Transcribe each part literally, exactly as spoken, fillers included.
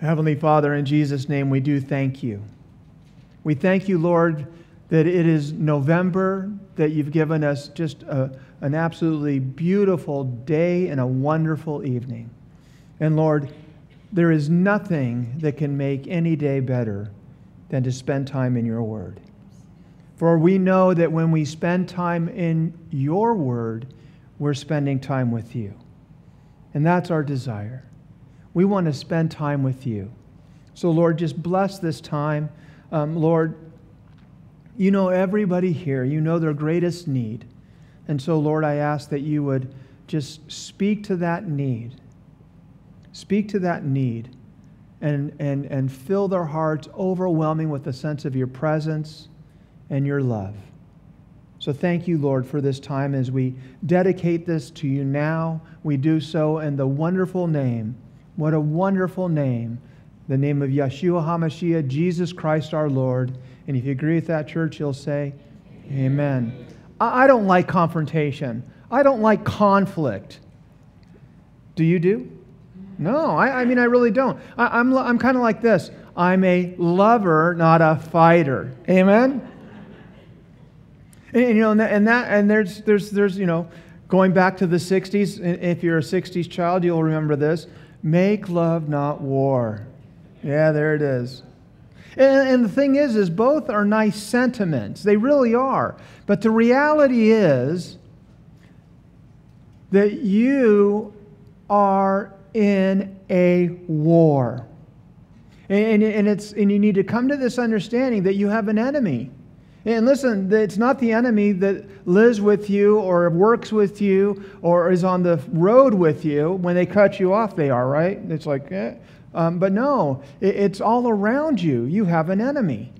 Heavenly Father, in Jesus' name, we do thank you. We thank you, Lord, that it is November, that you've given us just a, an absolutely beautiful day and a wonderful evening. And Lord, there is nothing that can make any day better than to spend time in your word. For we know that when we spend time in your word, we're spending time with you. And that's our desire. We want to spend time with you. So Lord, just bless this time. Um, Lord, you know everybody here. You know their greatest need. And so Lord, I ask that you would just speak to that need. Speak to that need and, and, and fill their hearts, overwhelming with a sense of your presence and your love. So thank you, Lord, for this time as we dedicate this to you now. We do so in the wonderful name. What a wonderful name. The name of Yeshua HaMashiach, Jesus Christ our Lord. And if you agree with that, church, you'll say, amen. Amen. I don't like confrontation. I don't like conflict. Do you do? No, I, I mean, I really don't. I, I'm, I'm kind of like this. I'm a lover, not a fighter. Amen? And, you know, and that, and that, and there's, there's, there's, you know, going back to the sixties, if you're a sixties child, you'll remember this. Make love, not war. Yeah, there it is. And, and the thing is, is both are nice sentiments. They really are. But the reality is that you are in a war. And, and, it's, and you need to come to this understanding that you have an enemy. And listen, it's not the enemy that lives with you or works with you or is on the road with you. When they cut you off, they are, right? It's like, eh. Um, but no, it, it's all around you. You have an enemy.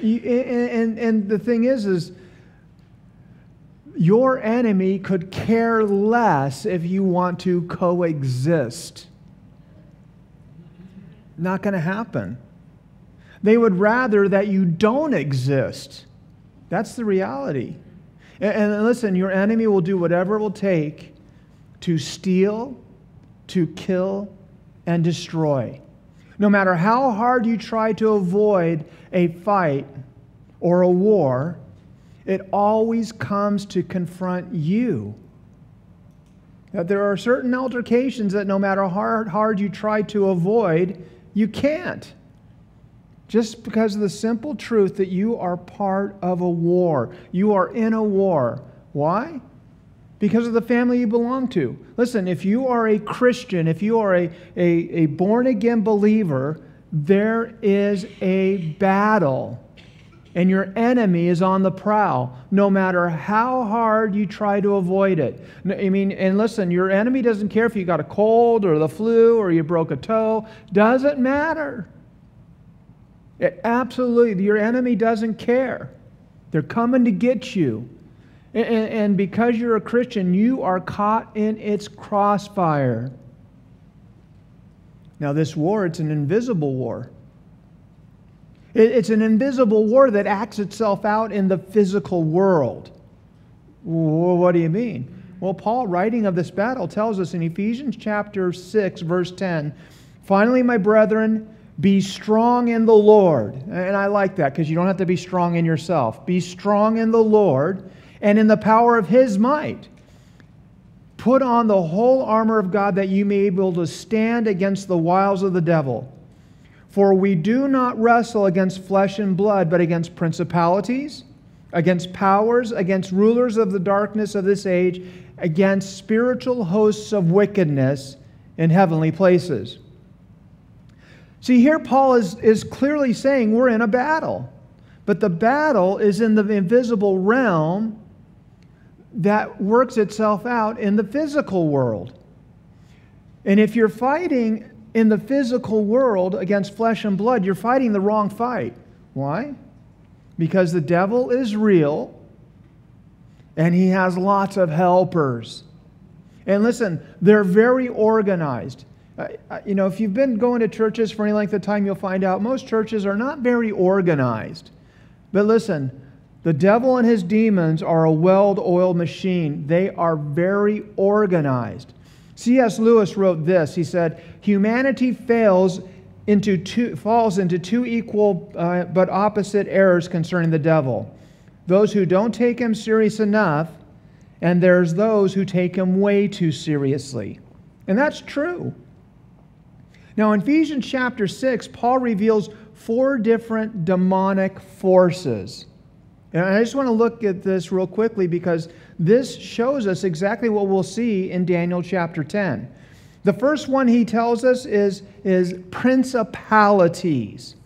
You, and, and, and the thing is, is your enemy could care less if you want to coexist. Not going to happen. They would rather that you don't exist. That's the reality. And, and listen, your enemy will do whatever it will take to steal, to kill, and destroy. No matter how hard you try to avoid a fight or a war, it always comes to confront you. Now, there are certain altercations that no matter how hard you try to avoid, you can't. Just because of the simple truth that you are part of a war. You are in a war. Why? Because of the family you belong to. Listen, if you are a Christian, if you are a, a, a born-again believer, there is a battle. And your enemy is on the prowl, no matter how hard you try to avoid it. I mean, and listen, your enemy doesn't care if you got a cold or the flu or you broke a toe. Doesn't matter. It absolutely, your enemy doesn't care. They're coming to get you. And, and because you're a Christian, you are caught in its crossfire. Now this war, it's an invisible war. It, it's an invisible war that acts itself out in the physical world. Well, what do you mean? Well, Paul, writing of this battle, tells us in Ephesians chapter six, verse ten, "Finally, my brethren, be strong in the Lord." And I like that because you don't have to be strong in yourself. Be strong in the Lord and in the power of His might. Put on the whole armor of God that you may be able to stand against the wiles of the devil. For we do not wrestle against flesh and blood, but against principalities, against powers, against rulers of the darkness of this age, against spiritual hosts of wickedness in heavenly places. See, here Paul is, is clearly saying we're in a battle. But the battle is in the invisible realm that works itself out in the physical world. And if you're fighting in the physical world against flesh and blood, you're fighting the wrong fight. Why? Because the devil is real and he has lots of helpers. And listen, they're very organized. You know, if you've been going to churches for any length of time, you'll find out most churches are not very organized. But listen, the devil and his demons are a well-oiled machine. They are very organized. C S Lewis wrote this. He said, humanity fails into two, falls into two equal uh, but opposite errors concerning the devil. Those who don't take him serious enough, and there's those who take him way too seriously. And that's true. Now, in Ephesians chapter six, Paul reveals four different demonic forces. And I just want to look at this real quickly because this shows us exactly what we'll see in Daniel chapter ten. The first one he tells us is, is principalities.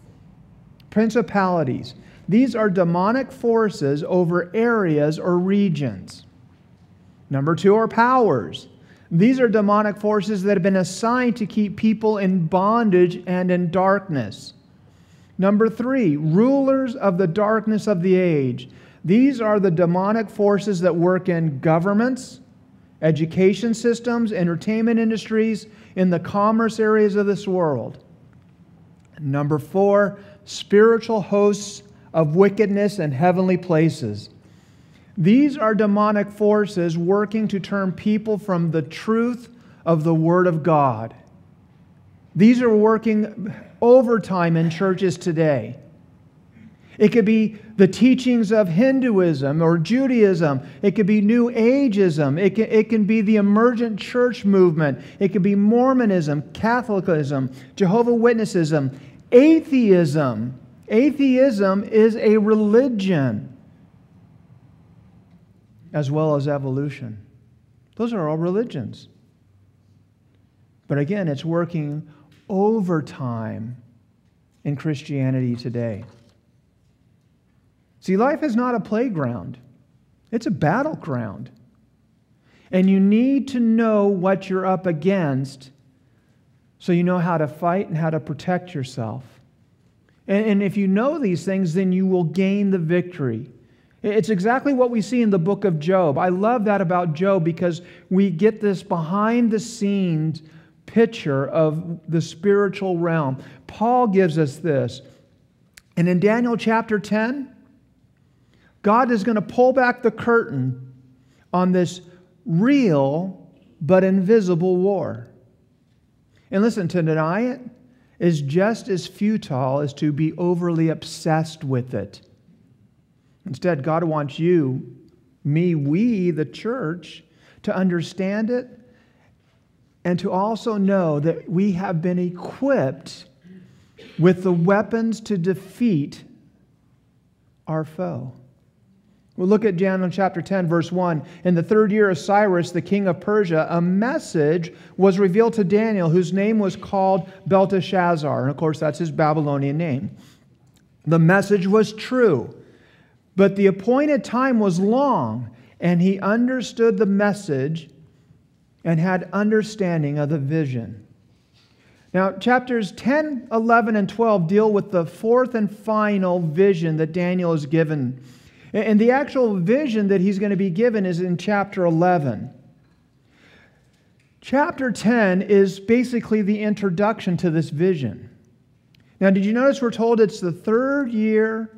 Principalities. These are demonic forces over areas or regions. Number two are powers. These are demonic forces that have been assigned to keep people in bondage and in darkness. Number three, rulers of the darkness of the age. These are the demonic forces that work in governments, education systems, entertainment industries, in the commerce areas of this world. Number four, spiritual hosts of wickedness in heavenly places. These are demonic forces working to turn people from the truth of the Word of God. These are working overtime in churches today. It could be the teachings of Hinduism or Judaism. It could be New Ageism. It can, it can be the emergent church movement. It could be Mormonism, Catholicism, Jehovah's Witnessism, atheism. Atheism is a religion, as well as evolution. Those are all religions. But again, it's working overtime in Christianity today. See, life is not a playground. It's a battleground. And you need to know what you're up against so you know how to fight and how to protect yourself. And, and if you know these things, then you will gain the victory. It's exactly what we see in the book of Job. I love that about Job because we get this behind-the-scenes picture of the spiritual realm. Paul gives us this. And in Daniel chapter ten, God is going to pull back the curtain on this real but invisible war. And listen, to deny it is just as futile as to be overly obsessed with it. Instead, God wants you, me, we, the church, to understand it and to also know that we have been equipped with the weapons to defeat our foe. We'll look at Daniel chapter ten, verse one. In the third year of Cyrus, the king of Persia, a message was revealed to Daniel, whose name was called Belteshazzar. And of course, that's his Babylonian name. The message was true. But the appointed time was long, and he understood the message and had understanding of the vision. Now, chapters ten, eleven, and twelve deal with the fourth and final vision that Daniel is given. And the actual vision that he's going to be given is in chapter eleven. Chapter ten is basically the introduction to this vision. Now, did you notice we're told it's the third year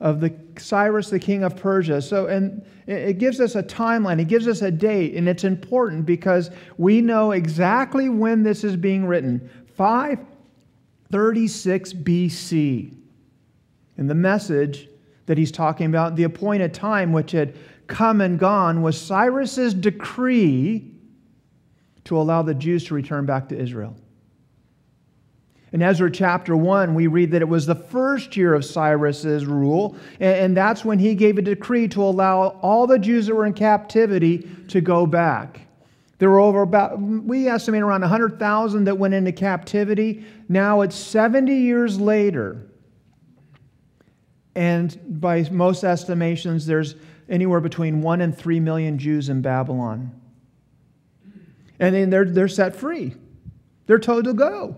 of the Cyrus, the king of Persia. So, and it gives us a timeline. It gives us a date, and it's important because we know exactly when this is being written. five thirty-six B C. And the message that he's talking about, the appointed time which had come and gone, was Cyrus's decree to allow the Jews to return back to Israel. In Ezra chapter one, we read that it was the first year of Cyrus's rule, and that's when he gave a decree to allow all the Jews that were in captivity to go back. There were over about, we estimate around one hundred thousand that went into captivity. Now it's seventy years later, and by most estimations, there's anywhere between one and three million Jews in Babylon. And then they're, they're set free. They're told to go.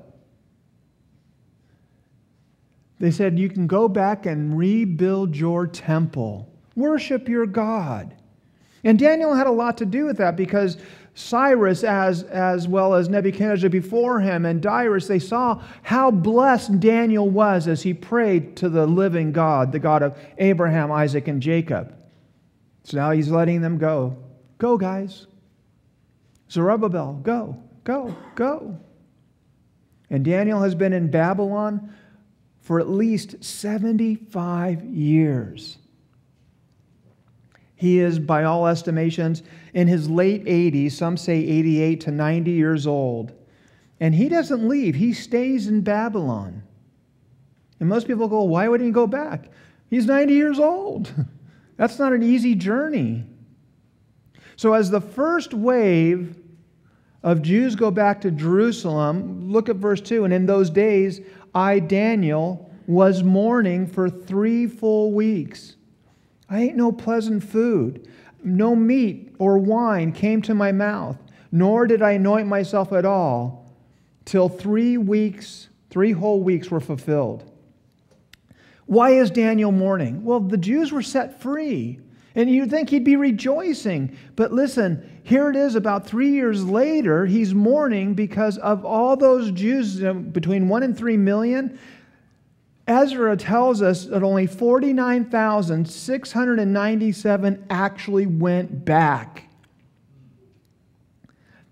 They said, you can go back and rebuild your temple. Worship your God. And Daniel had a lot to do with that because Cyrus, as, as well as Nebuchadnezzar before him and Darius, they saw how blessed Daniel was as he prayed to the living God, the God of Abraham, Isaac, and Jacob. So now he's letting them go. Go, guys. Zerubbabel, go, go, go. And Daniel has been in Babylon for at least seventy-five years. He is, by all estimations, in his late eighties, some say eighty-eight to ninety years old. And he doesn't leave. He stays in Babylon. And most people go, why would he go back? He's ninety years old. That's not an easy journey. So as the first wave of Jews go back to Jerusalem, look at verse two, and in those days, I, Daniel, was mourning for three full weeks. I ate no pleasant food. No meat or wine came to my mouth, nor did I anoint myself at all, till three weeks, three whole weeks were fulfilled. Why is Daniel mourning? Well, the Jews were set free, and you'd think he'd be rejoicing. But listen, here it is about three years later, he's mourning because of all those Jews, between one and three million. Ezra tells us that only forty-nine thousand six hundred ninety-seven actually went back.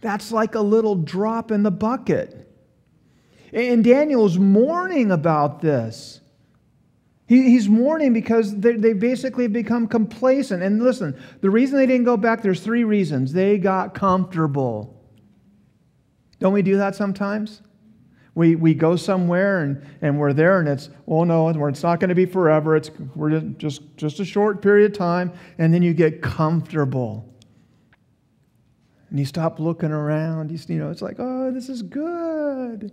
That's like a little drop in the bucket. And Daniel's mourning about this. He's mourning because they basically become complacent. And listen, the reason they didn't go back, there's three reasons. They got comfortable. Don't we do that sometimes? We, we go somewhere and, and we're there and it's, oh no, it's not going to be forever. It's we're just, just a short period of time. And then you get comfortable. And you stop looking around. You, you know, it's like, oh, this is good.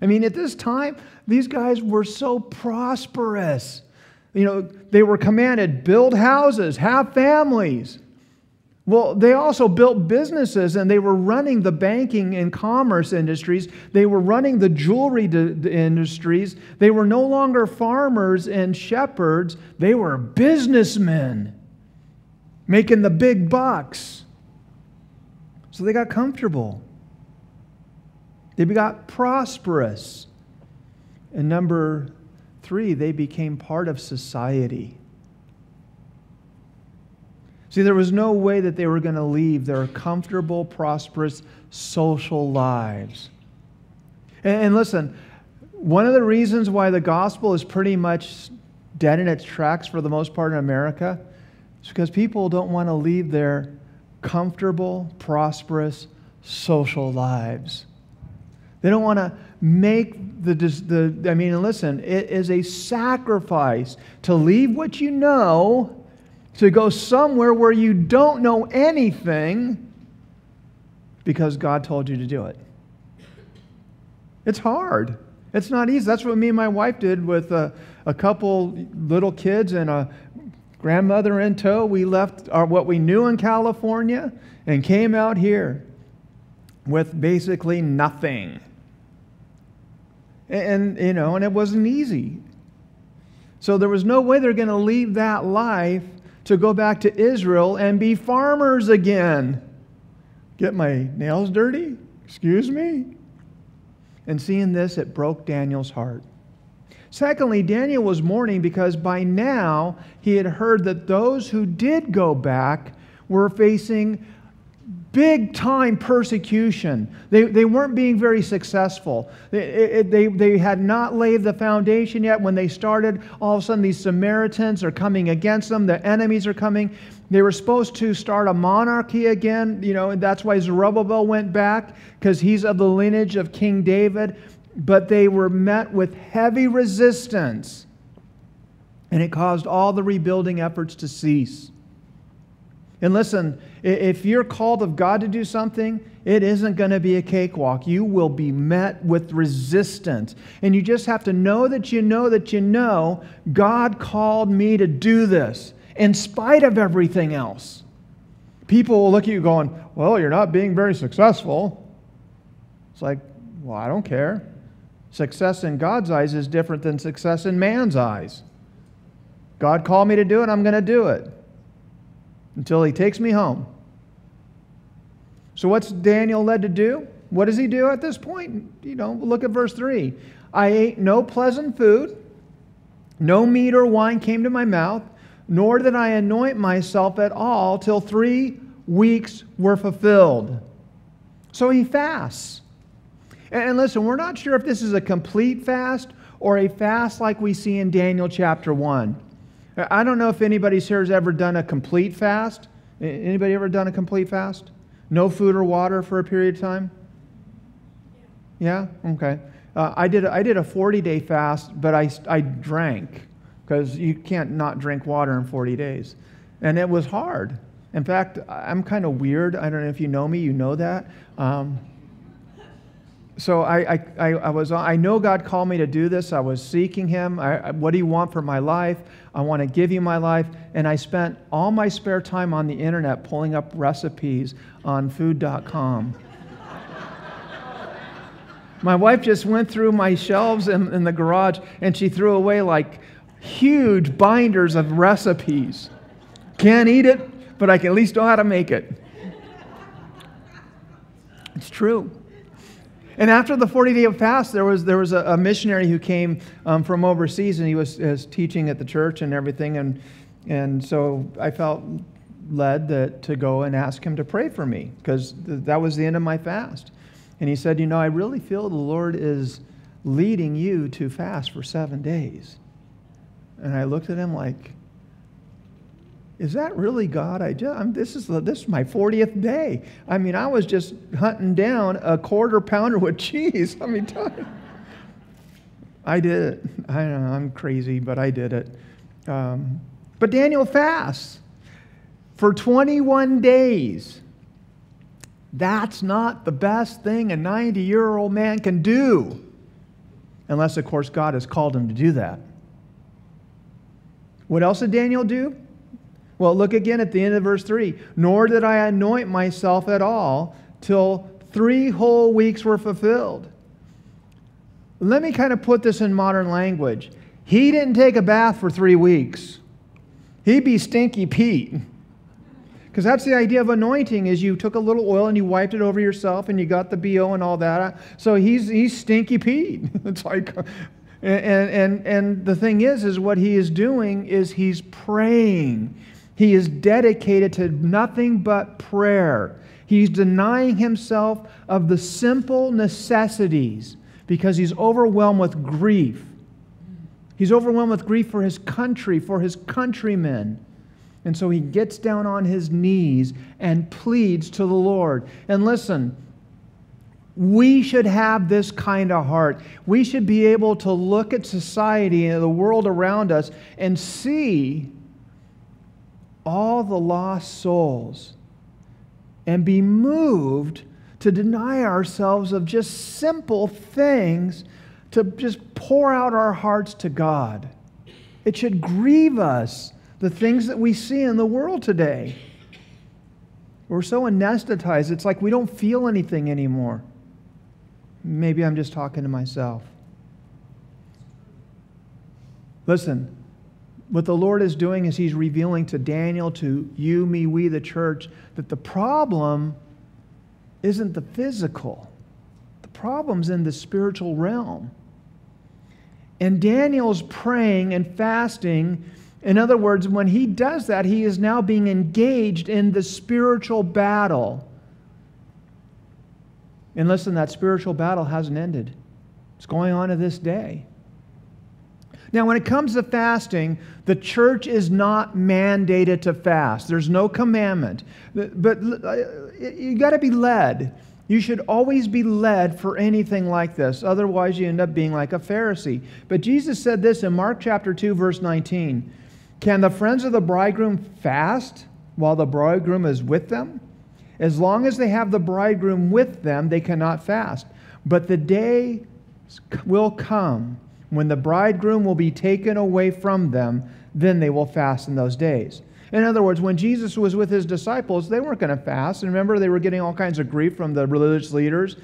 I mean, at this time, these guys were so prosperous. You know, they were commanded, build houses, have families. Well, they also built businesses, and they were running the banking and commerce industries. They were running the jewelry industries. They were no longer farmers and shepherds. They were businessmen making the big bucks. So they got comfortable. They got prosperous. And number three, they became part of society. See, there was no way that they were going to leave their comfortable, prosperous, social lives. And, and listen, one of the reasons why the gospel is pretty much dead in its tracks for the most part in America is because people don't want to leave their comfortable, prosperous, social lives. They don't want to make the, the, I mean, listen, it is a sacrifice to leave what you know, to go somewhere where you don't know anything because God told you to do it. It's hard. It's not easy. That's what me and my wife did with a, a couple little kids and a grandmother in tow. We left our, what we knew in California and came out here with basically nothing. And, you know, and it wasn't easy. So there was no way they're going to leave that life to go back to Israel and be farmers again. Get my nails dirty? Excuse me? And seeing this, it broke Daniel's heart. Secondly, Daniel was mourning because by now he had heard that those who did go back were facing big-time persecution. They, they weren't being very successful. They, it, they, they had not laid the foundation yet. When they started, all of a sudden these Samaritans are coming against them. The enemies are coming. They were supposed to start a monarchy again. You know, and that's why Zerubbabel went back, because he's of the lineage of King David. But they were met with heavy resistance, and it caused all the rebuilding efforts to cease. And listen, if you're called of God to do something, it isn't going to be a cakewalk. You will be met with resistance. And you just have to know that you know that you know, God called me to do this in spite of everything else. People will look at you going, well, you're not being very successful. It's like, well, I don't care. Success in God's eyes is different than success in man's eyes. God called me to do it, I'm going to do it. Until he takes me home. So what's Daniel led to do? What does he do at this point? You know, look at verse three. I ate no pleasant food, no meat or wine came to my mouth, nor did I anoint myself at all till three weeks were fulfilled. So he fasts. And listen, we're not sure if this is a complete fast or a fast like we see in Daniel chapter one. I don't know if anybody here has ever done a complete fast. Anybody ever done a complete fast? No food or water for a period of time? Yeah? Okay. Uh, I did a, I did a forty-day fast, but I, I drank, because you can't not drink water in forty days. And it was hard. In fact, I'm kind of weird. I don't know if you know me. You know that. Um, so I, I, I, I was. I know God called me to do this. I was seeking Him. I, what do you want for my life? I want to give you my life. And I spent all my spare time on the internet pulling up recipes on food dot com. My wife just went through my shelves in, in the garage, and she threw away like huge binders of recipes. Can't eat it, but I can at least know how to make it. It's true. And after the forty-day fast, there was there was a, a missionary who came um, from overseas, and he was, was teaching at the church and everything, and and so I felt led that, to go and ask him to pray for me, because th that was the end of my fast. And he said, you know, I really feel the Lord is leading you to fast for seven days. And I looked at him like, is that really God? I just, I'm, this is this is my fortieth day. I mean, I was just hunting down a quarter pounder with cheese. I mean, I did it. I don't know, I'm crazy, but I did it. Um, but Daniel fasts for twenty-one days. That's not the best thing a ninety-year-old man can do, unless, of course, God has called him to do that. What else did Daniel do? Well, look again at the end of verse three. Nor did I anoint myself at all till three whole weeks were fulfilled. Let me kind of put this in modern language. He didn't take a bath for three weeks. He'd be Stinky Pete. Because that's the idea of anointing, is you took a little oil and you wiped it over yourself and you got the B O and all that. So he's, he's Stinky Pete. It's like... And, and, and the thing is, is what he is doing is he's praying. He is dedicated to nothing but prayer. He's denying himself of the simple necessities because he's overwhelmed with grief. He's overwhelmed with grief for his country, for his countrymen. And so he gets down on his knees and pleads to the Lord. And listen, we should have this kind of heart. We should be able to look at society and the world around us and see all the lost souls and be moved to deny ourselves of just simple things, to just pour out our hearts to God. It should grieve us, the things that we see in the world today. We're so anesthetized, it's like we don't feel anything anymore. Maybe I'm just talking to myself. Listen, what the Lord is doing is He's revealing to Daniel, to you, me, we, the church, that the problem isn't the physical. The problem's in the spiritual realm. And Daniel's praying and fasting. In other words, when he does that, he is now being engaged in the spiritual battle. And listen, that spiritual battle hasn't ended. It's going on to this day. Now, when it comes to fasting, the church is not mandated to fast. There's no commandment. But you got to be led. You should always be led for anything like this. Otherwise, you end up being like a Pharisee. But Jesus said this in Mark chapter two, verse nineteen. Can the friends of the bridegroom fast while the bridegroom is with them? As long as they have the bridegroom with them, they cannot fast. But the day will come when the bridegroom will be taken away from them, then they will fast in those days. In other words, when Jesus was with his disciples, they weren't going to fast. And remember, they were getting all kinds of grief from the religious leaders.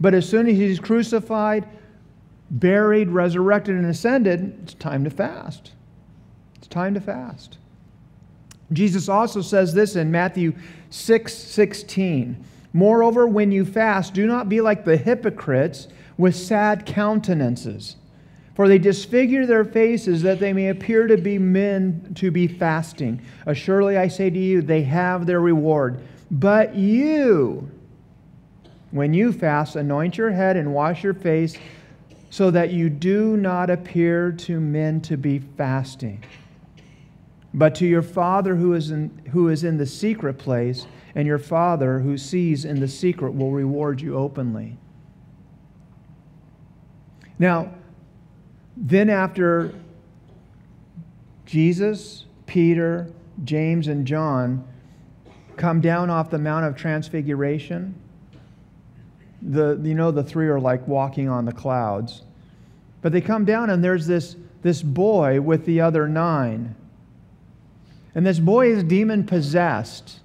But as soon as he's crucified, buried, resurrected, and ascended, it's time to fast. It's time to fast. Jesus also says this in Matthew six sixteen. Moreover, when you fast, do not be like the hypocrites with sad countenances. For they disfigure their faces that they may appear to be men to be fasting. Assuredly, I say to you, they have their reward. But you, When you fast, anoint your head and wash your face, so that you do not appear to men to be fasting, but to your Father who is in, who is in the secret place, and your Father who sees in the secret will reward you openly. Now, then after Jesus, Peter, James, and John come down off the Mount of Transfiguration, the, you know, the three are like walking on the clouds. But they come down and there's this, this boy with the other nine. And this boy is demon-possessed.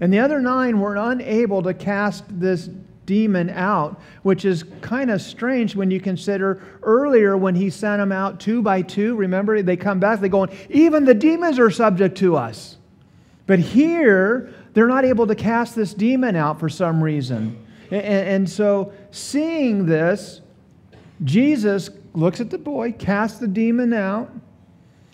And the other nine were unable to cast this demon out, which is kind of strange when you consider earlier when he sent them out two by two. Remember, they come back, they go, even the demons are subject to us. But here, they're not able to cast this demon out for some reason. And, and so, seeing this, Jesus looks at the boy, casts the demon out,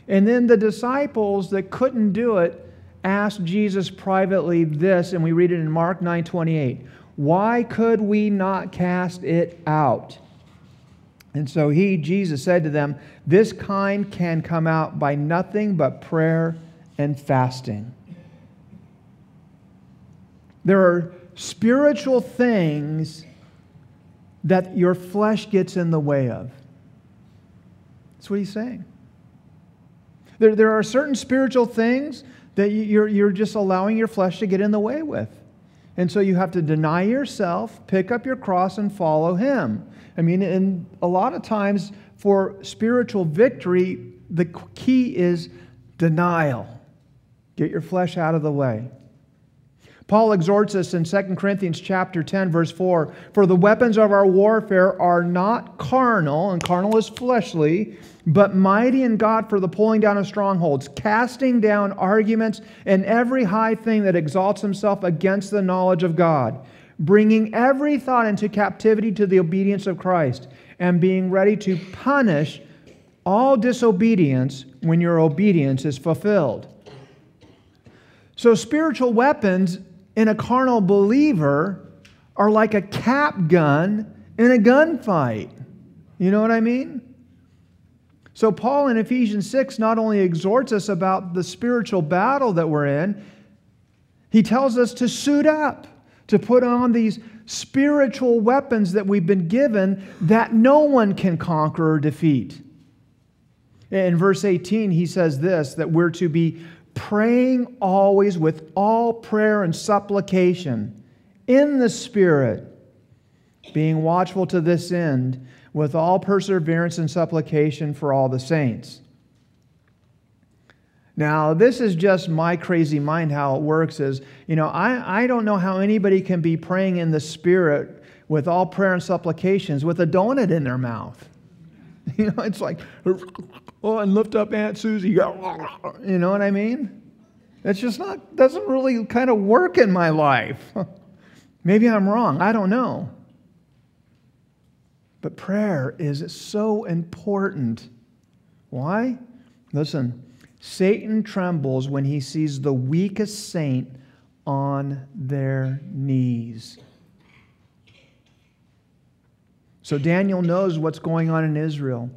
and then the disciples that couldn't do it asked Jesus privately this, and we read it in Mark nine twenty-eight. Why could we not cast it out? And so he, Jesus, said to them, this kind can come out by nothing but prayer and fasting. There are spiritual things that your flesh gets in the way of. That's what he's saying. There, there are certain spiritual things that you're, you're just allowing your flesh to get in the way with. And so you have to deny yourself, pick up your cross, and follow him. I mean, and a lot of times for spiritual victory, the key is denial. Get your flesh out of the way. Paul exhorts us in Second Corinthians chapter ten, verse four, for the weapons of our warfare are not carnal, and carnal is fleshly, but mighty in God for the pulling down of strongholds, casting down arguments and every high thing that exalts himself against the knowledge of God, bringing every thought into captivity to the obedience of Christ, and being ready to punish all disobedience when your obedience is fulfilled. So spiritual weapons in a carnal believer are like a cap gun in a gunfight. You know what I mean? So Paul in Ephesians six not only exhorts us about the spiritual battle that we're in, he tells us to suit up, to put on these spiritual weapons that we've been given that no one can conquer or defeat. In verse eighteen, he says this, that we're to be praying always with all prayer and supplication in the Spirit, being watchful to this end, with all perseverance and supplication for all the saints. Now, this is just my crazy mind how it works is, you know, I, I don't know how anybody can be praying in the Spirit with all prayer and supplications with a donut in their mouth. You know, it's like, oh, and lift up Aunt Susie. You know what I mean? It's just not, doesn't really kind of work in my life. Maybe I'm wrong. I don't know. But prayer is so important. Why? Listen, Satan trembles when he sees the weakest saint on their knees. So Daniel knows what's going on in Israel.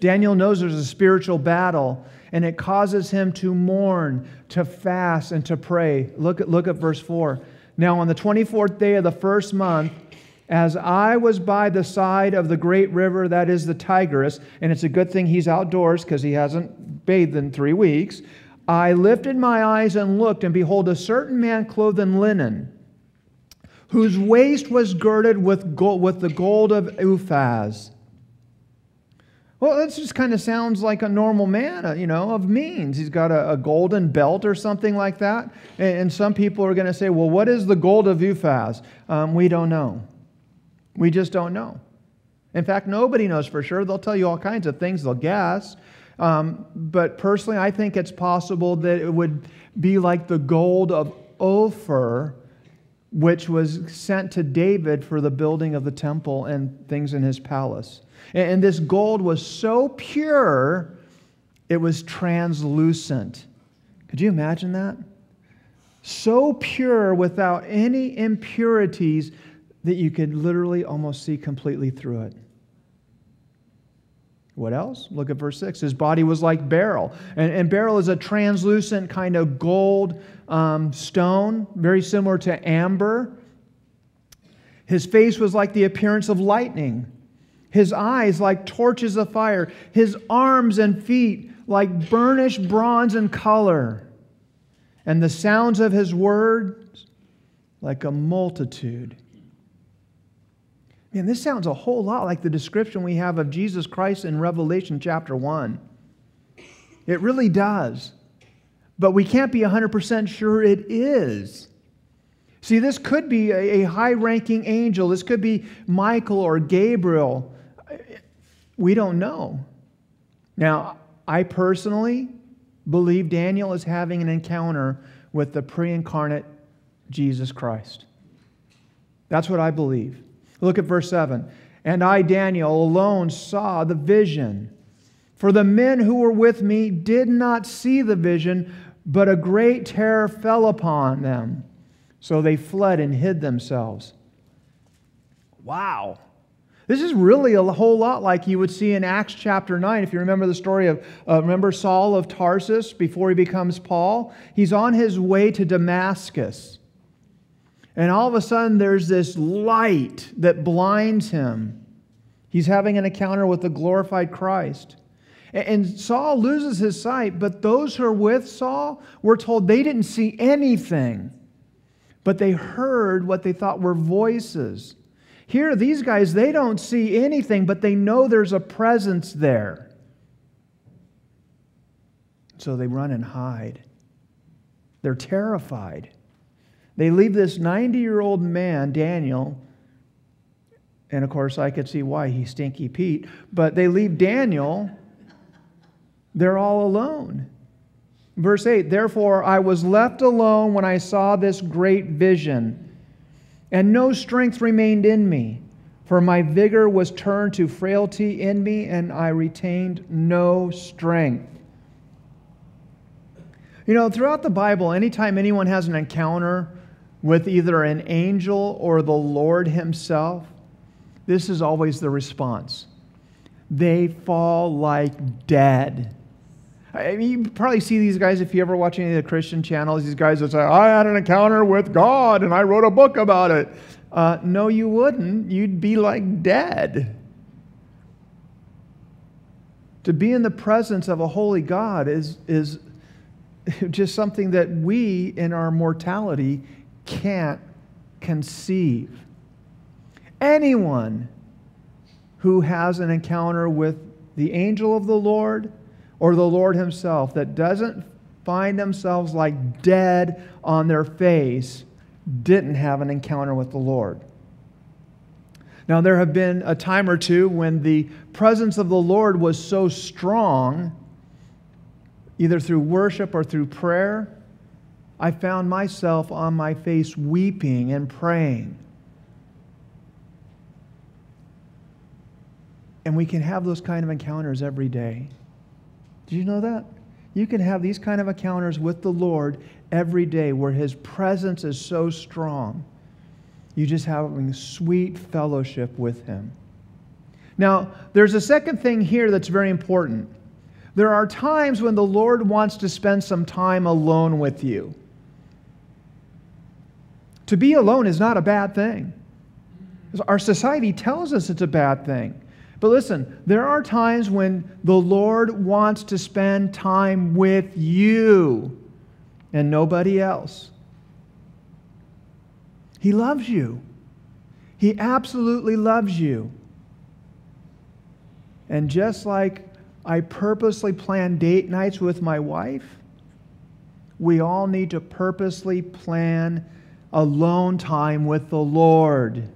Daniel knows there's a spiritual battle, and it causes him to mourn, to fast, and to pray. Look at, look at verse four. Now on the twenty-fourth day of the first month, as I was by the side of the great river, that is the Tigris, and it's a good thing he's outdoors because he hasn't bathed in three weeks, I lifted my eyes and looked, and behold, a certain man clothed in linen, whose waist was girded with gold, with the gold of Uphaz. Well, that just kind of sounds like a normal man, you know, of means. He's got a, a golden belt or something like that. And, and some people are going to say, well, what is the gold of Uphaz? Um, we don't know. We just don't know. In fact, nobody knows for sure. They'll tell you all kinds of things. They'll guess. Um, but personally, I think it's possible that it would be like the gold of Ophir, which was sent to David for the building of the temple and things in his palace. And, and this gold was so pure, it was translucent. Could you imagine that? So pure without any impurities that you could literally almost see completely through it. What else? Look at verse six. His body was like beryl. And, and beryl is a translucent kind of gold um, stone, very similar to amber. His face was like the appearance of lightning. His eyes like torches of fire. His arms and feet like burnished bronze in color. And the sounds of his words like a multitude. Man, this sounds a whole lot like the description we have of Jesus Christ in Revelation chapter one. It really does. But we can't be one hundred percent sure it is. See, this could be a high-ranking angel. This could be Michael or Gabriel. We don't know. Now, I personally believe Daniel is having an encounter with the pre-incarnate Jesus Christ. That's what I believe. Look at verse seven. And I, Daniel, alone saw the vision. For the men who were with me did not see the vision, but a great terror fell upon them. So they fled and hid themselves. Wow. This is really a whole lot like you would see in Acts chapter nine. If you remember the story of, uh, remember Saul of Tarsus before he becomes Paul? He's on his way to Damascus. And all of a sudden, there's this light that blinds him. He's having an encounter with the glorified Christ. And Saul loses his sight, but those who are with Saul were told they didn't see anything, but they heard what they thought were voices. Here, these guys, they don't see anything, but they know there's a presence there. So they run and hide. They're terrified. They leave this ninety-year-old man, Daniel, and of course I could see why, he's Stinky Pete, but they leave Daniel, they're all alone. Verse eight, therefore I was left alone when I saw this great vision, and no strength remained in me, for my vigor was turned to frailty in me, and I retained no strength. You know, throughout the Bible, anytime anyone has an encounter with either an angel or the Lord himself, this is always the response. They fall like dead. I mean, you probably see these guys, if you ever watch any of the Christian channels, these guys that say, I had an encounter with God and I wrote a book about it. Uh, no, you wouldn't. You'd be like dead. To be in the presence of a holy God is is just something that we, in our mortality, can't conceive. Anyone who has an encounter with the angel of the Lord or the Lord himself that doesn't find themselves like dead on their face didn't have an encounter with the Lord. Now, there have been a time or two when the presence of the Lord was so strong, either through worship or through prayer, I found myself on my face weeping and praying. And we can have those kind of encounters every day. Did you know that? You can have these kind of encounters with the Lord every day where his presence is so strong. You just have sweet fellowship with him. Now, there's a second thing here that's very important. There are times when the Lord wants to spend some time alone with you. To be alone is not a bad thing. Our society tells us it's a bad thing. But listen, there are times when the Lord wants to spend time with you and nobody else. He loves you. He absolutely loves you. And just like I purposely plan date nights with my wife, we all need to purposely plan alone time with the Lord.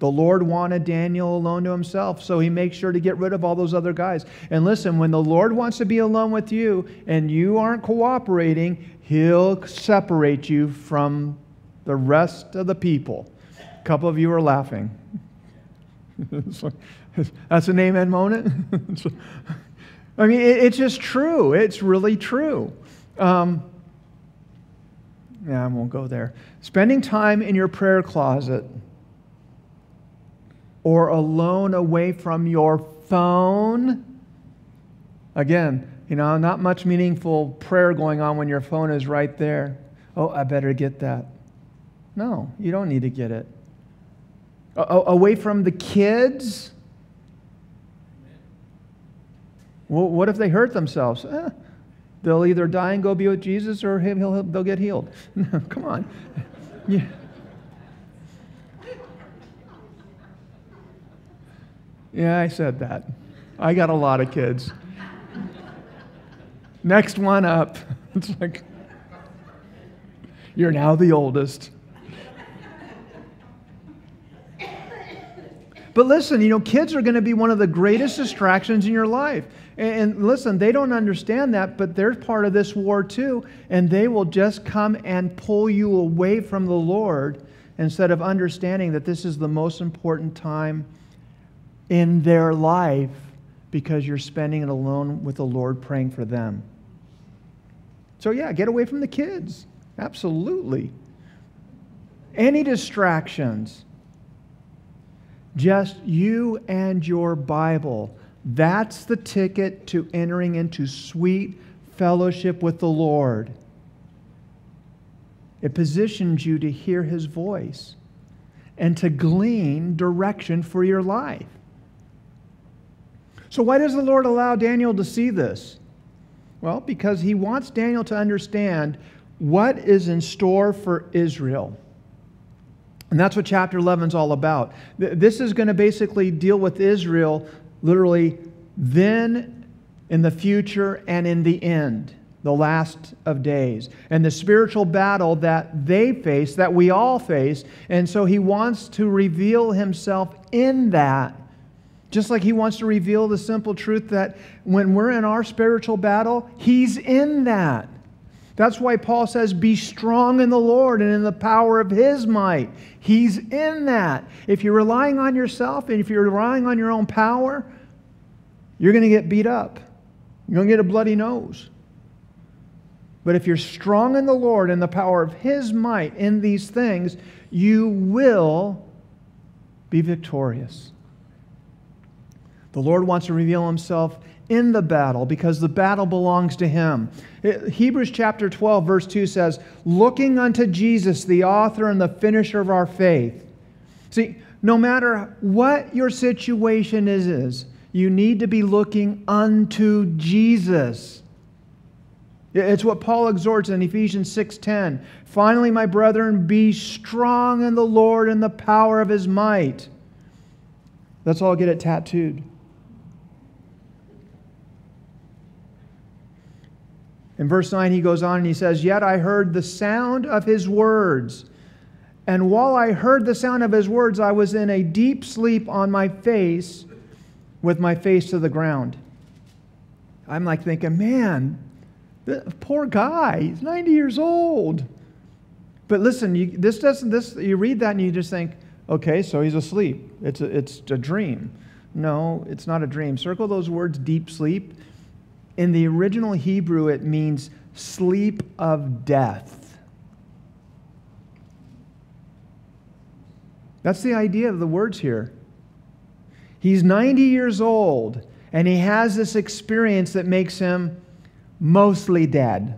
The Lord wanted Daniel alone to himself, so he makes sure to get rid of all those other guys. And listen, when the Lord wants to be alone with you and you aren't cooperating, he'll separate you from the rest of the people. A couple of you are laughing. That's an amen moment. I mean, it, it's just true. It's really true. Um, yeah, I won't go there. Spending time in your prayer closet or alone away from your phone. Again, you know, not much meaningful prayer going on when your phone is right there. Oh, I better get that. No, you don't need to get it. A- away from the kids. Well, what if they hurt themselves? Eh, they'll either die and go be with Jesus, or he'll, he'll, they'll get healed. No, come on. Yeah. Yeah, I said that. I got a lot of kids. Next one up. It's like, you're now the oldest. But listen, you know, kids are going to be one of the greatest distractions in your life. And, and listen, they don't understand that, but they're part of this war too, and they will just come and pull you away from the Lord instead of understanding that this is the most important time in their life, because you're spending it alone with the Lord praying for them. So yeah, get away from the kids. Absolutely. Any distractions. Just you and your Bible. That's the ticket to entering into sweet fellowship with the Lord. It positions you to hear His voice and to glean direction for your life. So why does the Lord allow Daniel to see this? Well, because He wants Daniel to understand what is in store for Israel. And that's what chapter eleven is all about. This is going to basically deal with Israel literally then, in the future, and in the end, the last of days, and the spiritual battle that they face, that we all face. And so He wants to reveal Himself in that. Just like He wants to reveal the simple truth that when we're in our spiritual battle, He's in that. That's why Paul says, be strong in the Lord and in the power of His might. He's in that. If you're relying on yourself and if you're relying on your own power, you're going to get beat up. You're going to get a bloody nose. But if you're strong in the Lord and the power of His might in these things, you will be victorious. The Lord wants to reveal Himself in the battle because the battle belongs to Him. It, Hebrews chapter twelve verse two says, looking unto Jesus, the author and the finisher of our faith. See, no matter what your situation is, is you need to be looking unto Jesus. It's what Paul exhorts in Ephesians six ten. Finally, my brethren, be strong in the Lord and the power of His might. Let's all get it tattooed. In verse nine, he goes on and he says, yet I heard the sound of His words. And while I heard the sound of His words, I was in a deep sleep on my face, with my face to the ground. I'm like thinking, man, the poor guy, he's ninety years old. But listen, you, this doesn't, this, you read that and you just think, okay, so he's asleep. It's a, it's a dream. No, it's not a dream. Circle those words, deep sleep. In the original Hebrew, it means sleep of death. That's the idea of the words here. He's ninety years old, and he has this experience that makes him mostly dead.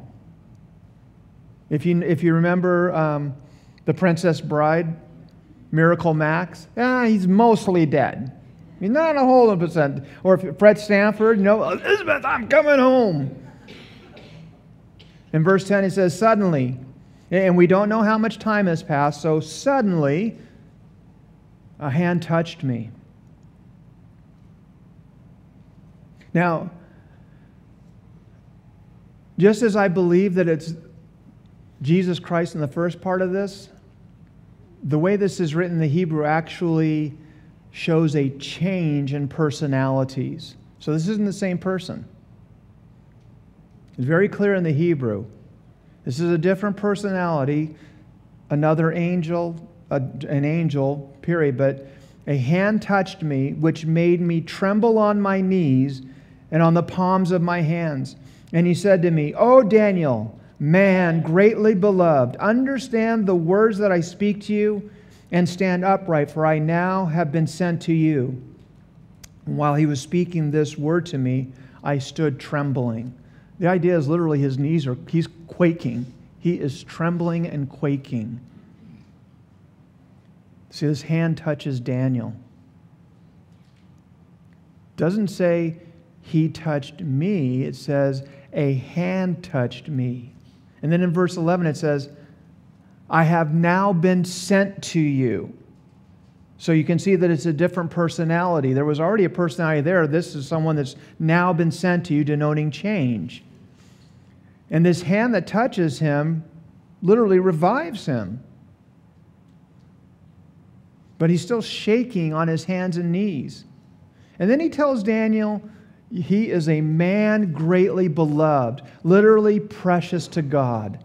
If you, if you remember um, The Princess Bride, Miracle Max, ah, he's mostly dead. I mean, not a whole hundred percent. Or Fred Stanford, you know, Elizabeth, I'm coming home. In verse ten, he says, suddenly, and we don't know how much time has passed, so suddenly, a hand touched me. Now, just as I believe that it's Jesus Christ in the first part of this, the way this is written, the Hebrew actually shows a change in personalities. So this isn't the same person. It's very clear in the Hebrew. This is a different personality, another angel, a, an angel, period. But a hand touched me, which made me tremble on my knees and on the palms of my hands. And he said to me, O Daniel, man greatly beloved, understand the words that I speak to you and stand upright, for I now have been sent to you. And while he was speaking this word to me, I stood trembling." The idea is literally his knees are, he's quaking. He is trembling and quaking. See, this hand touches Daniel. Doesn't say he touched me. It says a hand touched me. And then in verse eleven it says, "I have now been sent to you." So you can see that it's a different personality. There was already a personality there. This is someone that's now been sent to you, denoting change. And this hand that touches him literally revives him. But he's still shaking on his hands and knees. And then he tells Daniel, he is a man greatly beloved, literally precious to God.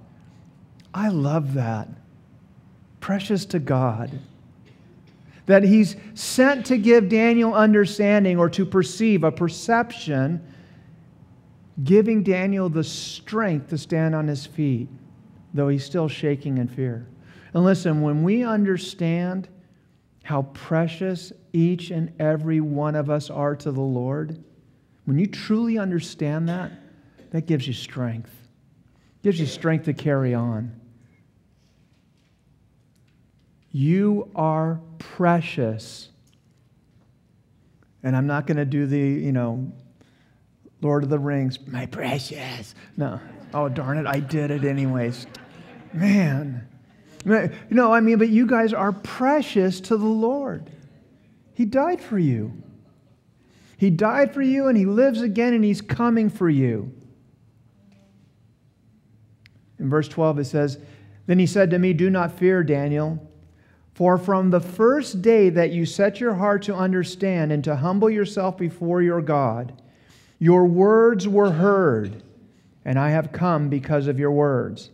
I love that. Precious to God. That he's sent to give Daniel understanding, or to perceive, a perception, giving Daniel the strength to stand on his feet, though he's still shaking in fear. And listen, when we understand how precious each and every one of us are to the Lord, when you truly understand that, that gives you strength. It gives you strength to carry on. You are precious. And I'm not going to do the, you know, Lord of the Rings, my precious. No. Oh, darn it, I did it anyways. Man. No, I mean, but you guys are precious to the Lord. He died for you. He died for you, and He lives again, and He's coming for you. In verse twelve it says, "Then he said to me, 'Do not fear, Daniel, for from the first day that you set your heart to understand and to humble yourself before your God, your words were heard, and I have come because of your words.'"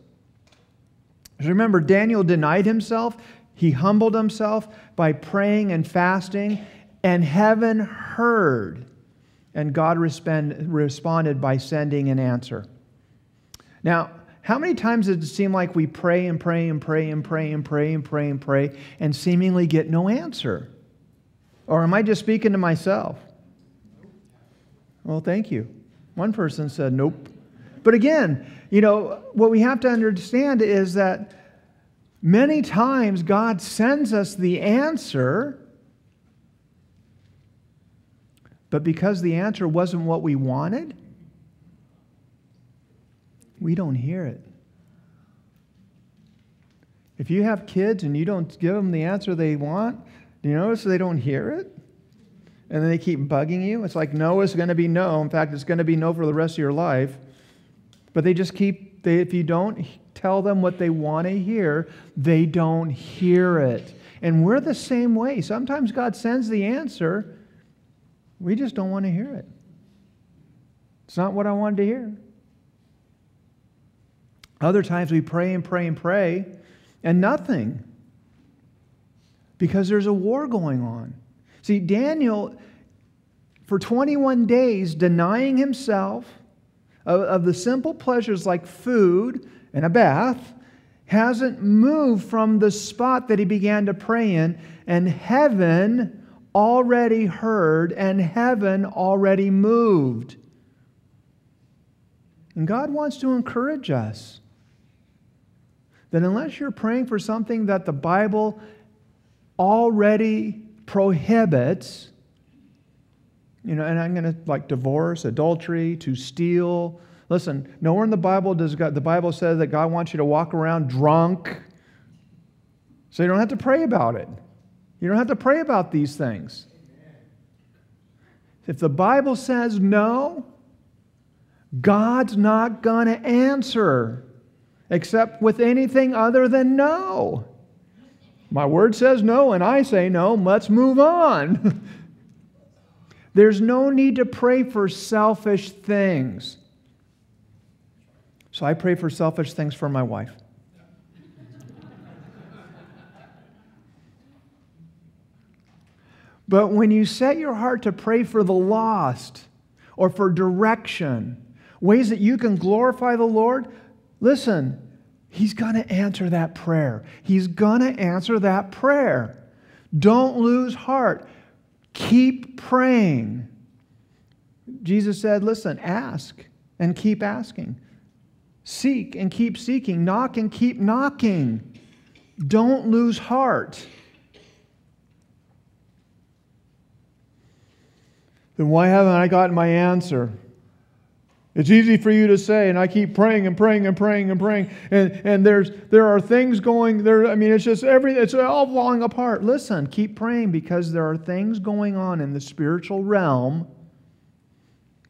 Remember, Daniel denied himself. He humbled himself by praying and fasting, and heaven heard, and God respond, responded by sending an answer. Now, how many times does it seem like we pray and pray and pray and pray and pray and pray and pray and, pray and seemingly get no answer? Or am I just speaking to myself? Well, thank you. One person said, nope. But again, you know, what we have to understand is that many times God sends us the answer, but because the answer wasn't what we wanted, we don't hear it. If you have kids and you don't give them the answer they want, do you notice they don't hear it? And then they keep bugging you. It's like, no, it's going to be no. In fact, it's going to be no for the rest of your life. But they just keep, they, if you don't tell them what they want to hear, they don't hear it. And we're the same way. Sometimes God sends the answer. We just don't want to hear it. It's not what I wanted to hear. Other times we pray and pray and pray and nothing, because there's a war going on. See, Daniel, for twenty-one days, denying himself of, of the simple pleasures like food and a bath, hasn't moved from the spot that he began to pray in, and heaven already heard, and heaven already moved. And God wants to encourage us that unless you're praying for something that the Bible already prohibits, you know, and I'm going to like divorce, adultery, to steal. Listen, nowhere in the Bible does God, the Bible says that God wants you to walk around drunk, so you don't have to pray about it. You don't have to pray about these things. If the Bible says no, God's not going to answer except with anything other than no. My word says no, and I say no. Let's move on. There's no need to pray for selfish things. So I pray for selfish things for my wife. But when you set your heart to pray for the lost or for direction, ways that you can glorify the Lord, Listen, he's going to answer that prayer. He's going to answer that prayer. Don't lose heart. Keep praying. Jesus said, listen, ask and keep asking. Seek and keep seeking. Knock and keep knocking. Don't lose heart. Then why haven't I gotten my answer? It's easy for you to say, and I keep praying and praying and praying and praying, and, and there's there are things going there. I mean, it's just every it's all falling apart. Listen, keep praying, because there are things going on in the spiritual realm.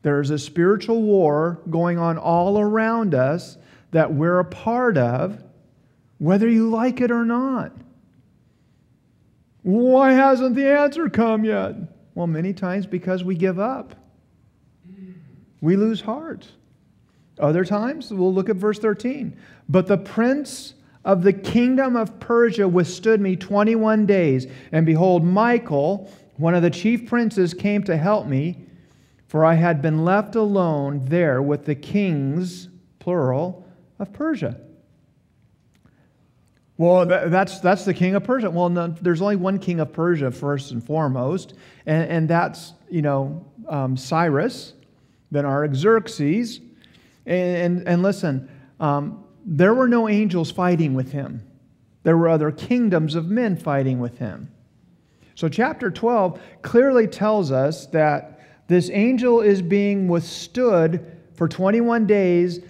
There's a spiritual war going on all around us that we're a part of, whether you like it or not. Why hasn't the answer come yet? Well, many times because we give up. We lose heart. Other times, we'll look at verse thirteen. But the prince of the kingdom of Persia withstood me twenty-one days, and behold, Michael, one of the chief princes, came to help me, for I had been left alone there with the kings, plural, of Persia. Well, that's, that's the king of Persia. Well, no, there's only one king of Persia, first and foremost, and, and that's, you know, um, Cyrus. Then Artaxerxes, and, and, and listen, um, there were no angels fighting with him. There were other kingdoms of men fighting with him. So chapter twelve clearly tells us that this angel is being withstood for twenty-one days,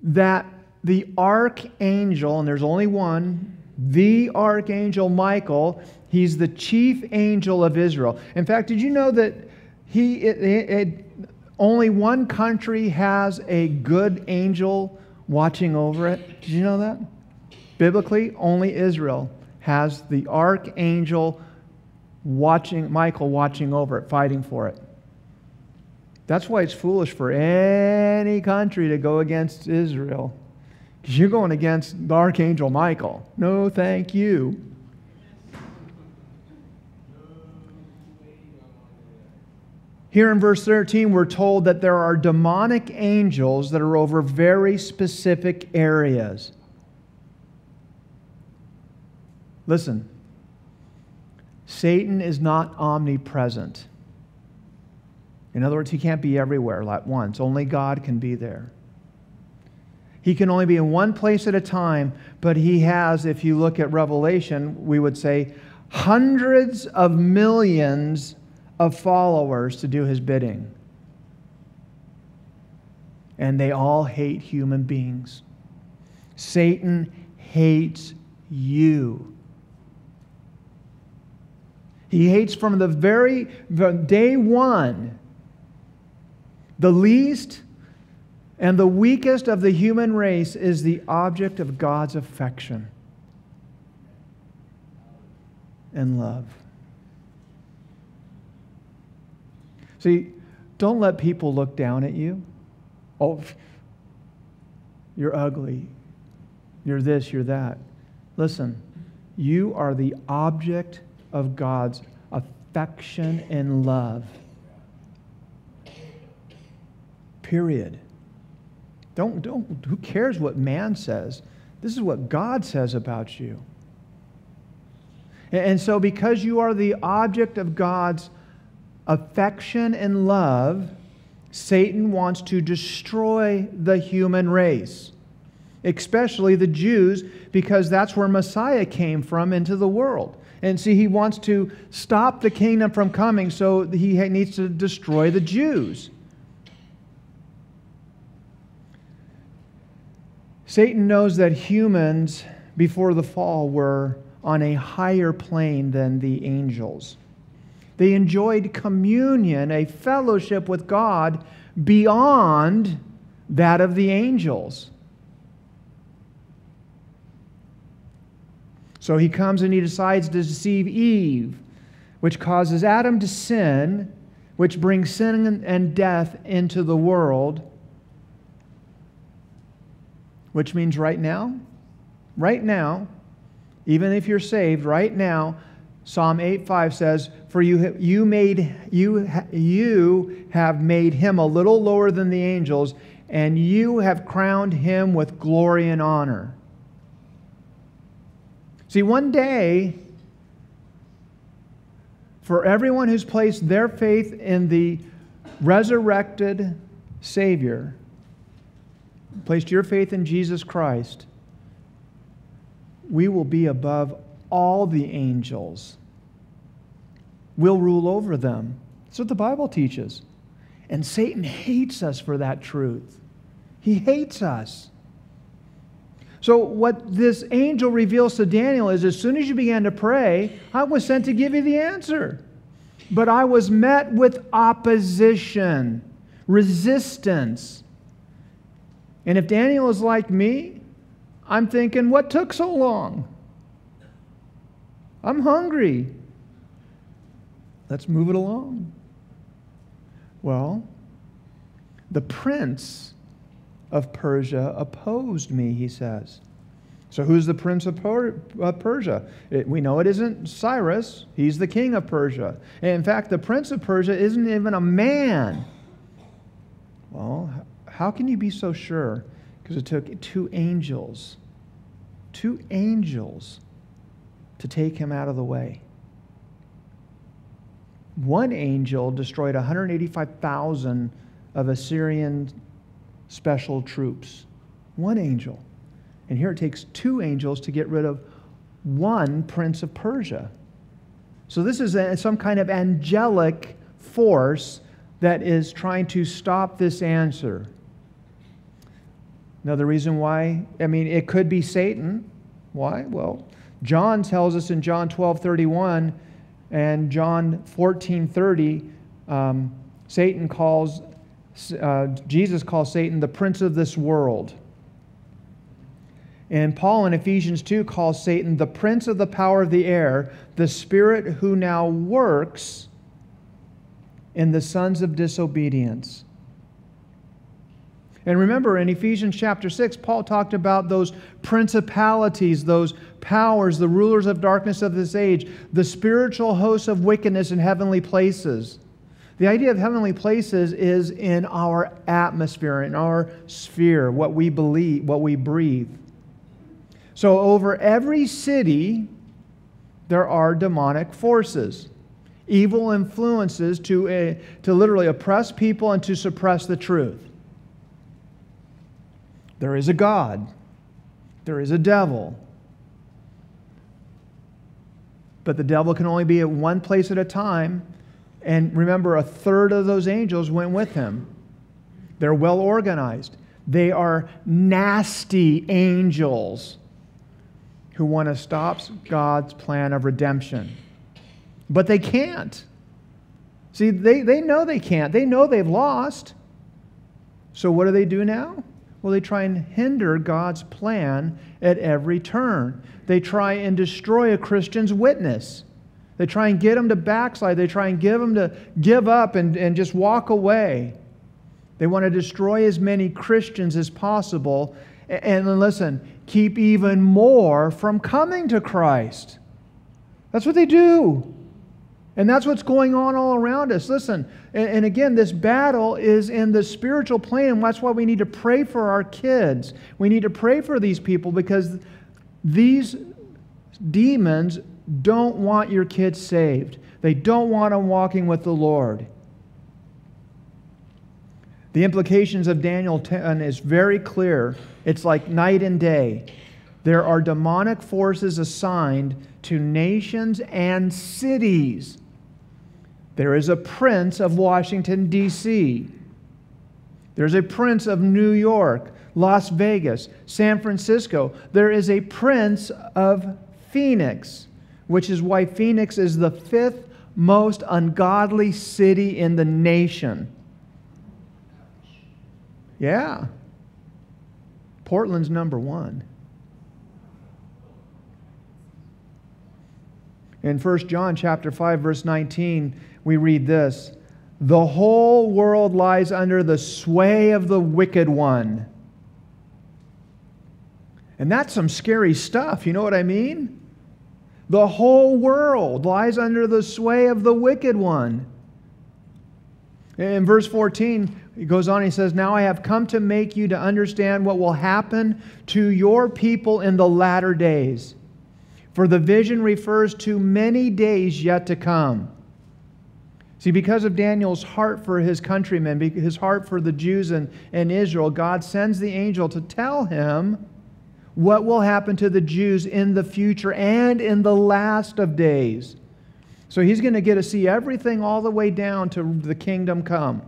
that the archangel, and there's only one, the archangel Michael, he's the chief angel of Israel. In fact, did you know that he... It, it, it, Only one country has a good angel watching over it. Did you know that? Biblically, only Israel has the archangel watching, Michael watching over it, fighting for it. That's why it's foolish for any country to go against Israel, because you're going against the archangel Michael. No, thank you. Here in verse thirteen, we're told that there are demonic angels that are over very specific areas. Listen, Satan is not omnipresent. In other words, he can't be everywhere at once. Only God can be there. He can only be in one place at a time, but he has, if you look at Revelation, we would say hundreds of millions of followers to do his bidding. And they all hate human beings. Satan hates you. He hates from the very day one the least and the weakest of the human race is the object of God's affection and love. See, don't let people look down at you. Oh, you're ugly. You're this, you're that. Listen, you are the object of God's affection and love. Period. Don't, don't, who cares what man says? This is what God says about you. And, and so because you are the object of God's affection and love, Satan wants to destroy the human race, especially the Jews, because that's where Messiah came from into the world. And see, he wants to stop the kingdom from coming, so he needs to destroy the Jews. Satan knows that humans before the fall were on a higher plane than the angels. They enjoyed communion, a fellowship with God beyond that of the angels. So he comes and he decides to deceive Eve, which causes Adam to sin, which brings sin and death into the world. Which means right now, right now, even if you're saved, right now, Psalm eight five says, for you, you, made, you, you have made him a little lower than the angels and you have crowned him with glory and honor. See, one day, for everyone who's placed their faith in the resurrected Savior, placed your faith in Jesus Christ, we will be above all the angels. We'll rule over them. That's what the Bible teaches. And Satan hates us for that truth. He hates us. So what this angel reveals to Daniel is, as soon as you began to pray, I was sent to give you the answer. But I was met with opposition, resistance. And if Daniel is like me, I'm thinking, what took so long? I'm hungry. Let's move it along. Well, the prince of Persia opposed me, he says. So who's the prince of per uh, Persia? It, we know it isn't Cyrus. He's the king of Persia. And in fact, the prince of Persia isn't even a man. Well, how can you be so sure? Because it took two angels, two angels to take him out of the way. One angel destroyed one hundred eighty-five thousand of Assyrian special troops. One angel. And here it takes two angels to get rid of one prince of Persia. So this is a, some kind of angelic force that is trying to stop this answer. Another reason why, I mean, it could be Satan. Why? Well, John tells us in John twelve thirty-one, and John fourteen thirty, um, Satan calls, uh, Jesus calls Satan the prince of this world. And Paul in Ephesians two calls Satan the prince of the power of the air, the spirit who now works in the sons of disobedience. And remember, in Ephesians chapter six, Paul talked about those principalities, those powers, the rulers of darkness of this age, the spiritual hosts of wickedness in heavenly places. The idea of heavenly places is in our atmosphere, in our sphere, what we believe, what we breathe. So over every city, there are demonic forces, evil influences to, uh, to literally oppress people and to suppress the truth. There is a God. There is a devil. But the devil can only be at one place at a time. And remember, a third of those angels went with him. They're well organized. They are nasty angels who want to stop God's plan of redemption. But they can't. See, they, they know they can't. They know they've lost. So what do they do now? Well, they try and hinder God's plan at every turn. They try and destroy a Christian's witness. They try and get them to backslide. They try and give them to give up and, and just walk away. They want to destroy as many Christians as possible. And, and listen, keep even more from coming to Christ. That's what they do. And that's what's going on all around us. Listen, and, and again, this battle is in the spiritual plane, and that's why we need to pray for our kids. We need to pray for these people, because these demons don't want your kids saved. They don't want them walking with the Lord. The implications of Daniel ten is very clear. It's like night and day. There are demonic forces assigned to nations and cities. There is a prince of Washington D C There's a prince of New York, Las Vegas, San Francisco. There is a prince of Phoenix, which is why Phoenix is the fifth most ungodly city in the nation. Yeah. Portland's number one. In First John chapter five, verse nineteen, we read this: the whole world lies under the sway of the wicked one. And that's some scary stuff, you know what I mean? The whole world lies under the sway of the wicked one. In verse fourteen, he goes on, he says, "Now I have come to make you to understand what will happen to your people in the latter days. For the vision refers to many days yet to come." See, because of Daniel's heart for his countrymen, his heart for the Jews and, and Israel, God sends the angel to tell him what will happen to the Jews in the future and in the last of days. So he's going to get to see everything all the way down to the kingdom come.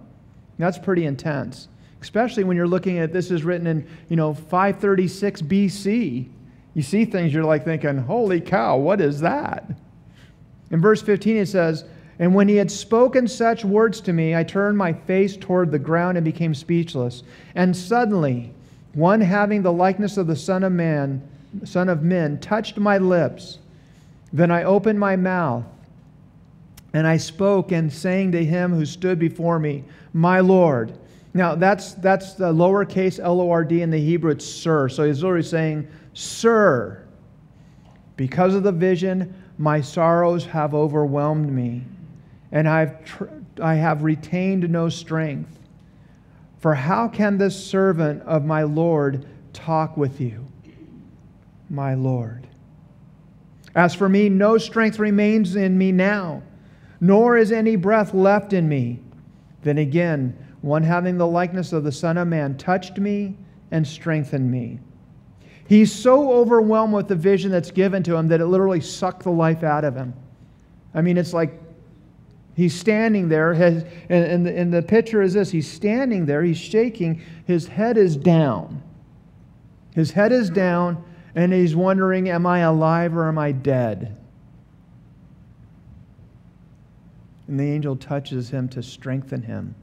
That's pretty intense, especially when you're looking at this is written in, you know, five thirty-six B C. You see things you're like thinking, holy cow, what is that? In verse fifteen it says, "And when he had spoken such words to me, I turned my face toward the ground and became speechless. And suddenly one having the likeness of the Son of Man, Son of Men, touched my lips. Then I opened my mouth, and I spoke and sang to him who stood before me, 'My Lord.'" Now that's that's the lowercase L O R D in the Hebrew. It's sir. So he's literally saying, "Sir, because of the vision, my sorrows have overwhelmed me, and I've tr I have retained no strength. For how can this servant of my Lord talk with you, my Lord? As for me, no strength remains in me now, nor is any breath left in me. Then again, one having the likeness of the Son of Man touched me and strengthened me." He's so overwhelmed with the vision that's given to him that it literally sucked the life out of him. I mean, it's like, he's standing there, has, and, and, the, and the picture is this. He's standing there, he's shaking, his head is down. His head is down, and he's wondering, am I alive or am I dead? And the angel touches him to strengthen him.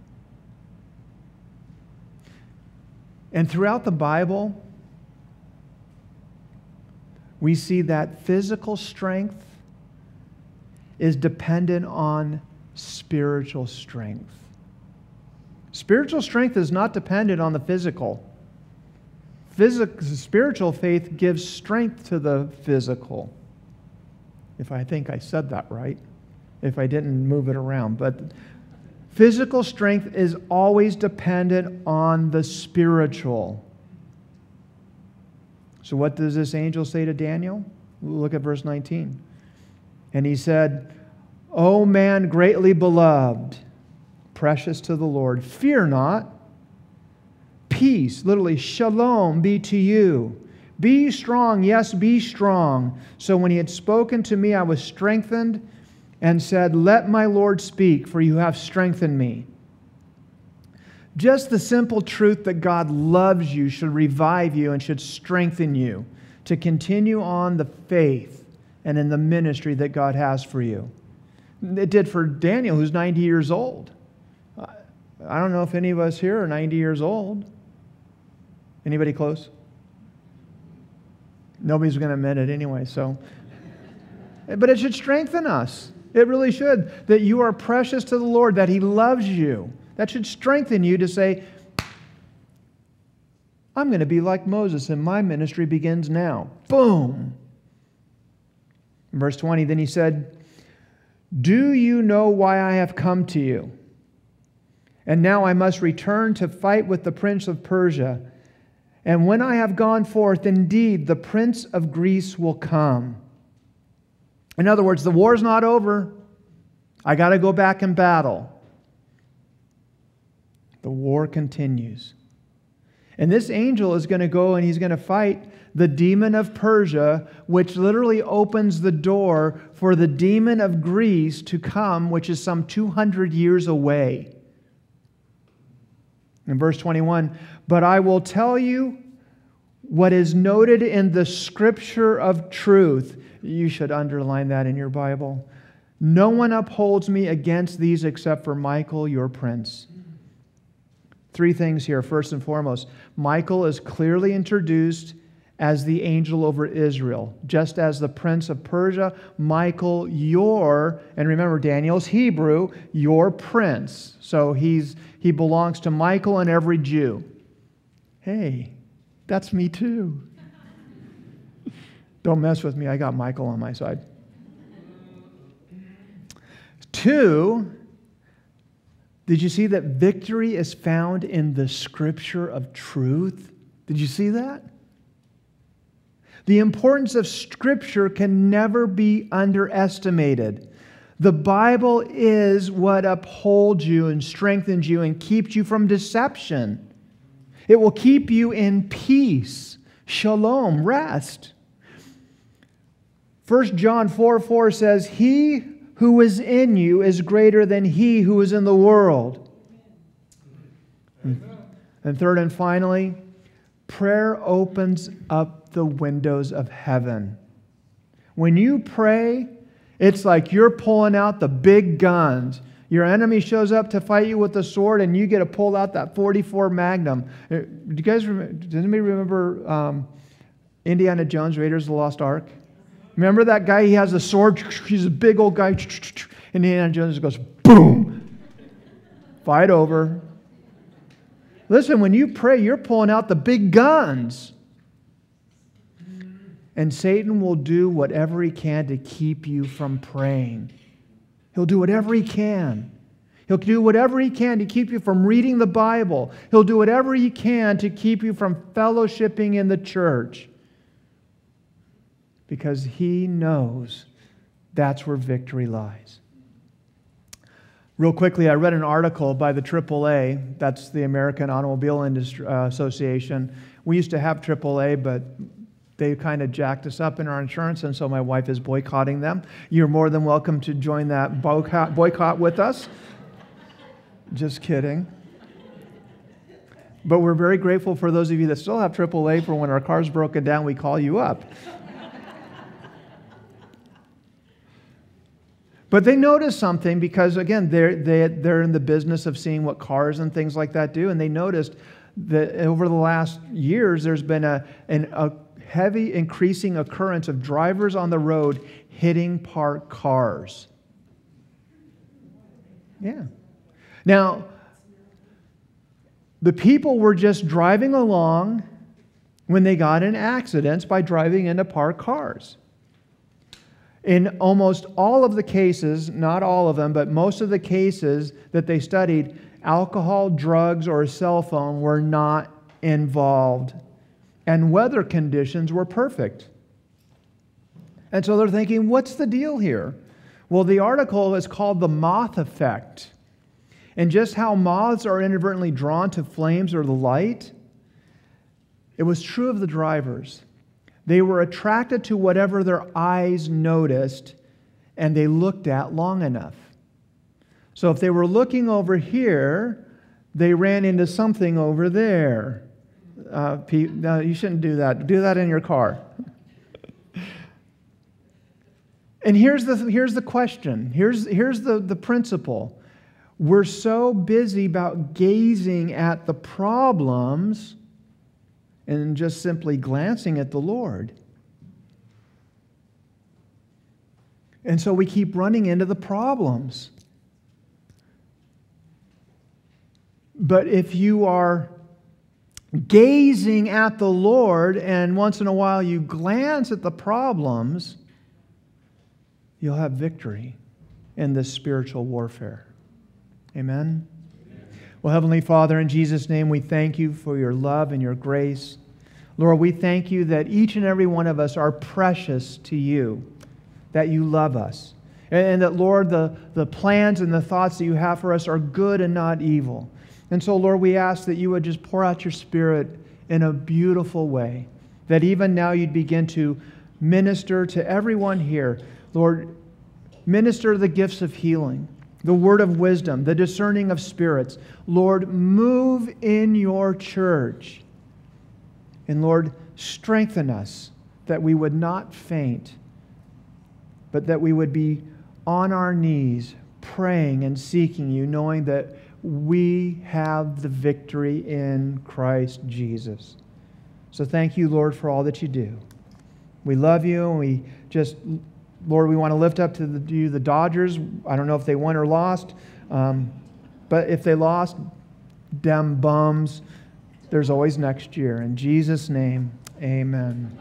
And throughout the Bible, we see that physical strength is dependent on spiritual strength. Spiritual strength is not dependent on the physical. Physical. Spiritual faith gives strength to the physical. If I think I said that right, if I didn't move it around. But physical strength is always dependent on the spiritual. So what does this angel say to Daniel? Look at verse nineteen. And he said, "O man greatly beloved, precious to the Lord, fear not. Peace," literally, shalom, "be to you. Be strong, yes, be strong. So when he had spoken to me, I was strengthened and said, 'Let my Lord speak, for you have strengthened me.'" Just the simple truth that God loves you should revive you and should strengthen you to continue on the faith and in the ministry that God has for you. It did for Daniel, who's ninety years old. I don't know if any of us here are ninety years old. Anybody close? Nobody's going to admit it anyway, so. But it should strengthen us. It really should. That you are precious to the Lord, that He loves you. That should strengthen you to say, I'm going to be like Moses, and my ministry begins now. Boom! In verse twenty, then he said, "Do you know why I have come to you? And now I must return to fight with the prince of Persia. And when I have gone forth, indeed, the prince of Greece will come." In other words, the war's not over. I got to go back and battle. The war continues. And this angel is going to go and he's going to fight the demon of Persia, which literally opens the door for the demon of Greece to come, which is some two hundred years away. In verse twenty-one, "But I will tell you what is noted in the scripture of truth." You should underline that in your Bible. "No one upholds me against these except for Michael, your prince." Three things here. First and foremost, Michael is clearly introduced as the angel over Israel, just as the prince of Persia, Michael, your, and remember Daniel's Hebrew, your prince. So he's he belongs to Michael and every Jew. Hey, that's me too. Don't mess with me, I got Michael on my side. Two, Did you see that victory is found in the scripture of truth? Did you see that? The importance of scripture can never be underestimated. The Bible is what upholds you and strengthens you and keeps you from deception. It will keep you in peace, shalom, rest. First John four four says, "He who is in you is greater than he who is in the world." Amen. And third and finally, prayer opens up the windows of heaven. When you pray, it's like you're pulling out the big guns. Your enemy shows up to fight you with a sword, and you get to pull out that forty-four Magnum. Do you guys remember, does anybody remember um, Indiana Jones, Raiders of the Lost Ark? Remember that guy? He has a sword. He's a big old guy. And Indiana Jones goes, boom. Fight over. Listen, when you pray, you're pulling out the big guns. And Satan will do whatever he can to keep you from praying. He'll do whatever he can. He'll do whatever he can to keep you from reading the Bible. He'll do whatever he can to keep you from fellowshipping in the church. Because he knows that's where victory lies. Real quickly, I read an article by the triple A, that's the American Automobile Industry uh, Association. We used to have triple A, but they kind of jacked us up in our insurance, and so my wife is boycotting them. You're more than welcome to join that boycott, boycott with us. Just kidding. But we're very grateful for those of you that still have triple A for when our car's broken down, we call you up. But they noticed something because, again, they're, they, they're in the business of seeing what cars and things like that do, and they noticed that over the last years there's been a, an, a heavy increasing occurrence of drivers on the road hitting parked cars. Yeah. Now, the people were just driving along when they got in accidents by driving into parked cars. In almost all of the cases, not all of them, but most of the cases that they studied, alcohol, drugs, or a cell phone were not involved. And weather conditions were perfect. And so they're thinking, what's the deal here? Well, the article is called The Moth Effect. And just how moths are inadvertently drawn to flames or the light, it was true of the drivers. They were attracted to whatever their eyes noticed and they looked at long enough. So if they were looking over here, they ran into something over there. Uh, Pete, no, you shouldn't do that. Do that in your car. And here's the, here's the question. Here's, here's the, the principle. We're so busy about gazing at the problems and just simply glancing at the Lord. And so we keep running into the problems. But if you are gazing at the Lord and once in a while you glance at the problems, you'll have victory in this spiritual warfare. Amen? Well, Heavenly Father, in Jesus' name, we thank you for your love and your grace. Lord, we thank you that each and every one of us are precious to you, that you love us, and that, Lord, the, the plans and the thoughts that you have for us are good and not evil. And so, Lord, we ask that you would just pour out your Spirit in a beautiful way, that even now you'd begin to minister to everyone here. Lord, minister the gifts of healing, the word of wisdom, the discerning of spirits. Lord, move in your church. And Lord, strengthen us that we would not faint, but that we would be on our knees praying and seeking you, knowing that we have the victory in Christ Jesus. So thank you, Lord, for all that you do. We love you, and we just... Lord, we want to lift up to you the Dodgers. I don't know if they won or lost, um, but if they lost, damn bums, there's always next year. In Jesus' name, amen.